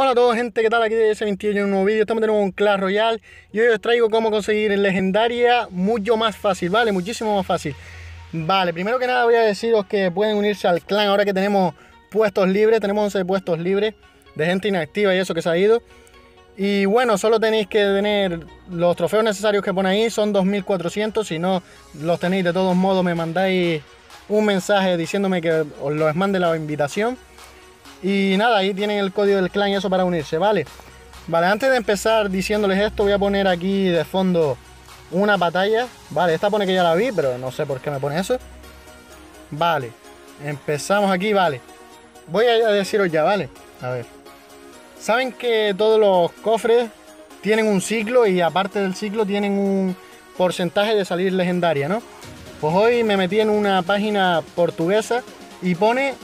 Hola a todos, gente, ¿qué tal? Aquí de DyS28 en un nuevo vídeo. Estamos de nuevo en Clash Royale y hoy os traigo cómo conseguir legendaria mucho más fácil, ¿vale? Muchísimo más fácil. Vale, primero que nada voy a deciros que pueden unirse al clan ahora que tenemos puestos libres. Tenemos 11 puestos libres de gente inactiva y eso que se ha ido. Y bueno, solo tenéis que tener los trofeos necesarios que pone ahí, son 2400. Si no los tenéis, de todos modos me mandáis un mensaje diciéndome que os los mande la invitación. Y nada, ahí tienen el código del clan y eso para unirse, ¿vale? Vale, antes de empezar diciéndoles esto, voy a poner aquí de fondo una batalla. Vale, esta pone que ya la vi, pero no sé por qué me pone eso. Vale, empezamos aquí, vale. Voy a deciros ya, ¿vale? A ver. Saben que todos los cofres tienen un ciclo y aparte del ciclo tienen un porcentaje de salir legendaria, ¿no? Pues hoy me metí en una página portuguesa y pone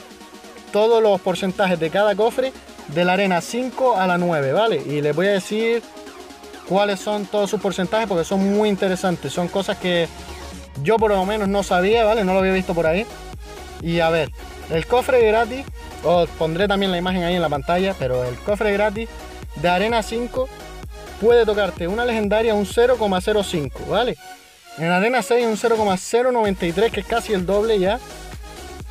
todos los porcentajes de cada cofre de la arena 5 a la 9, ¿vale? Y les voy a decir cuáles son todos sus porcentajes porque son muy interesantes. Son cosas que yo por lo menos no sabía, ¿vale? No lo había visto por ahí. Y a ver, el cofre gratis, os pondré también la imagen ahí en la pantalla, pero el cofre gratis de arena 5 puede tocarte una legendaria un 0,05, ¿vale? En arena 6 un 0,093, que es casi el doble ya.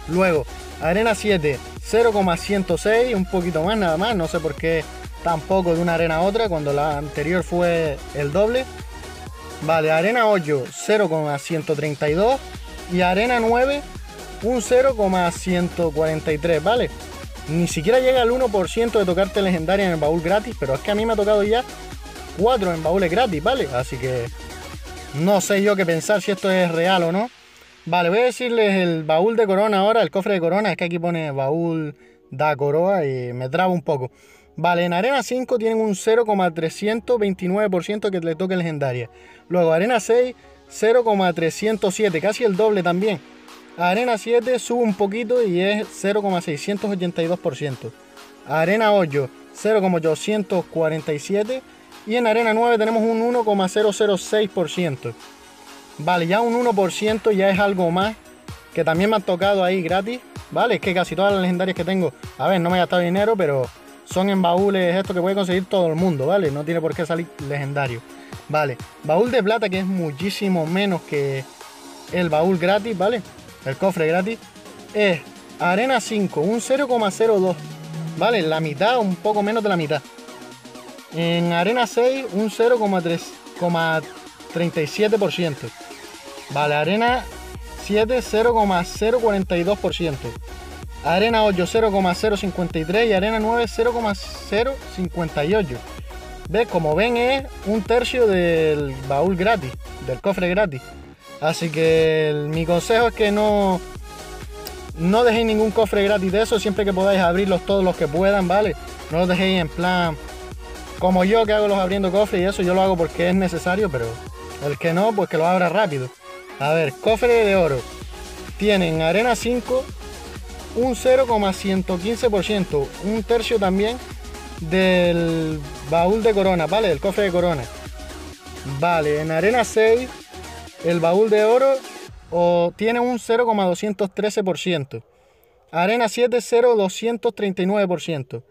Luego, arena 7, 0,106, un poquito más nada más, no sé por qué tampoco de una arena a otra, cuando la anterior fue el doble. Vale, arena 8, 0,132 y arena 9, un 0,143, ¿vale? Ni siquiera llega al 1% de tocarte legendaria en el baúl gratis, pero es que a mí me ha tocado ya 4 en baúles gratis, ¿vale? Así que no sé yo qué pensar si esto es real o no. Vale, voy a decirles el baúl de corona ahora, el cofre de corona. Es que aquí pone baúl da coroa y me traba un poco. Vale, en arena 5 tienen un 0,329% que le toque legendaria. Luego arena 6, 0,307, casi el doble también. Arena 7 sube un poquito y es 0,682%. Arena 8, 0,847. Y en arena 9 tenemos un 1,006%. Vale, ya un 1% ya es algo más, que también me han tocado ahí gratis, ¿vale? Es que casi todas las legendarias que tengo, a ver, no me he gastado dinero, pero son en baúles esto que puede conseguir todo el mundo, ¿vale? No tiene por qué salir legendario. Vale, baúl de plata, que es muchísimo menos que el baúl gratis, ¿vale? El cofre gratis es arena 5, un 0,02, ¿vale? La mitad, un poco menos de la mitad. En arena 6, un 0,37%. Vale, arena 7, 0,042%. Arena 8, 0,053. Y arena 9, 0,058. ¿Ves? Como ven, es un tercio del baúl gratis, del cofre gratis. Así que mi consejo es que no dejéis ningún cofre gratis de eso. Siempre que podáis abrirlos todos los que puedan, ¿vale? No los dejéis en plan como yo, que hago los abriendo cofres y eso. Yo lo hago porque es necesario, pero el que no, pues que lo abra rápido. A ver, cofre de oro. Tienen arena 5, un 0,115%, un tercio también del baúl de corona, ¿vale? Del cofre de corona. Vale, en arena 6, el baúl de oro tiene un 0,213%. Arena 7, 0,239%.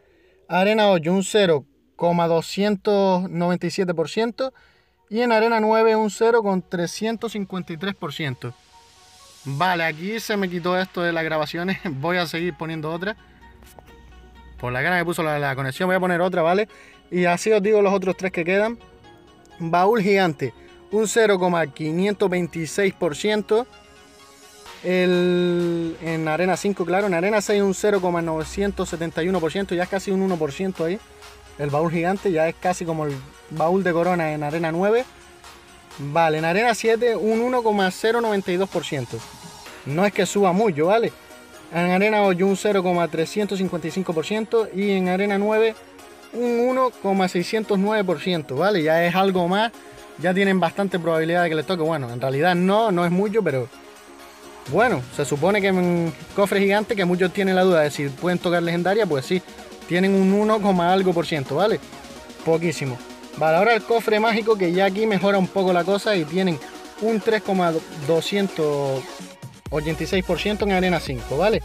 Arena 8, un 0,297%. Y en arena 9 un 0,353%. Vale, aquí se me quitó esto de las grabaciones. Voy a seguir poniendo otra. Por la gana que puso la conexión voy a poner otra, ¿vale? Y así os digo los otros tres que quedan. Baúl gigante, un 0,526%. En arena 5, claro. En arena 6 un 0,971%. Ya es casi un 1% ahí. El baúl gigante ya es casi como el baúl de corona en arena 9. Vale, en arena 7 un 1,092%. No es que suba mucho, ¿vale? En arena 8 un 0,355% y en arena 9 un 1,609%, ¿vale? Ya es algo más, ya tienen bastante probabilidad de que les toque. Bueno, en realidad no es mucho, pero bueno, se supone que en cofre gigante, que muchos tienen la duda de si pueden tocar legendaria, pues sí, tienen un 1,algo%, ¿vale? Poquísimo. Vale, ahora el cofre mágico, que ya aquí mejora un poco la cosa y tienen un 3,286% en arena 5, ¿vale?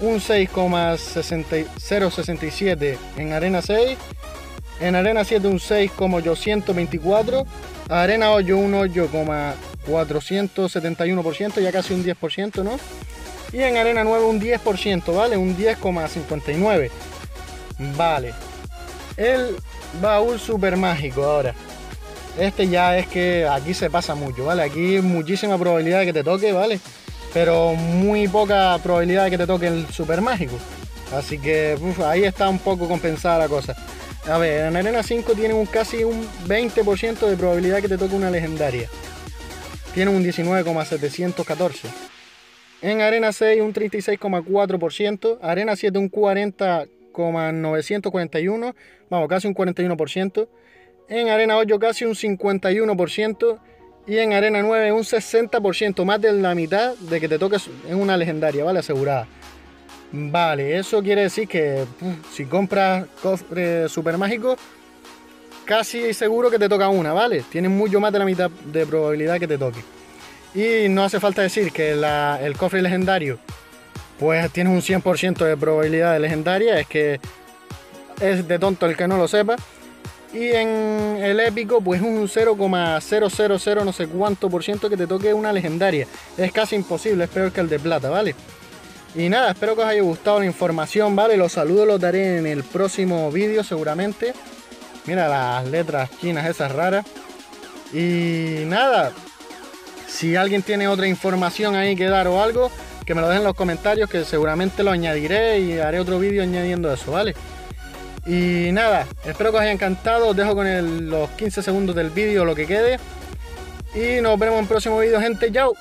un 6,067 en arena 6, en arena 7 un 6,824, arena 8 un 8,471%, ya casi un 10%, ¿no? Y en arena 9 un 10%, ¿vale? Un 10,59, vale. El baúl super mágico ahora. Este ya es que aquí se pasa mucho, ¿vale? Aquí muchísima probabilidad de que te toque, ¿vale? Pero muy poca probabilidad de que te toque el super mágico. Así que ahí está un poco compensada la cosa. A ver, en arena 5 tiene casi un 20% de probabilidad que te toque una legendaria. Tiene un 19,714. En arena 6 un 36,4%. Arena 7 un 40,941. Vamos, casi un 41%. En arena 8 casi un 51%. Y en arena 9 un 60%, más de la mitad de que te toques en una legendaria, ¿vale? Asegurada. Vale, eso quiere decir que si compras cofre super mágico, casi seguro que te toca una, ¿vale? Tienes mucho más de la mitad de probabilidad que te toque. Y no hace falta decir que el cofre legendario, pues tienes un 100% de probabilidad de legendaria. Es que es de tonto el que no lo sepa. Y en el épico, pues un 0,000 no sé cuánto por ciento que te toque una legendaria. Es casi imposible, es peor que el de plata, ¿vale? Y nada, espero que os haya gustado la información, ¿vale? Los saludos los daré en el próximo vídeo seguramente. Mira las letras chinas esas raras. Y nada, si alguien tiene otra información ahí que dar o algo, que me lo dejen en los comentarios, que seguramente lo añadiré y haré otro vídeo añadiendo eso, ¿vale? Y nada, espero que os haya encantado. Os dejo con los 15 segundos del vídeo, lo que quede. Y nos vemos en el próximo vídeo, gente. ¡Chao!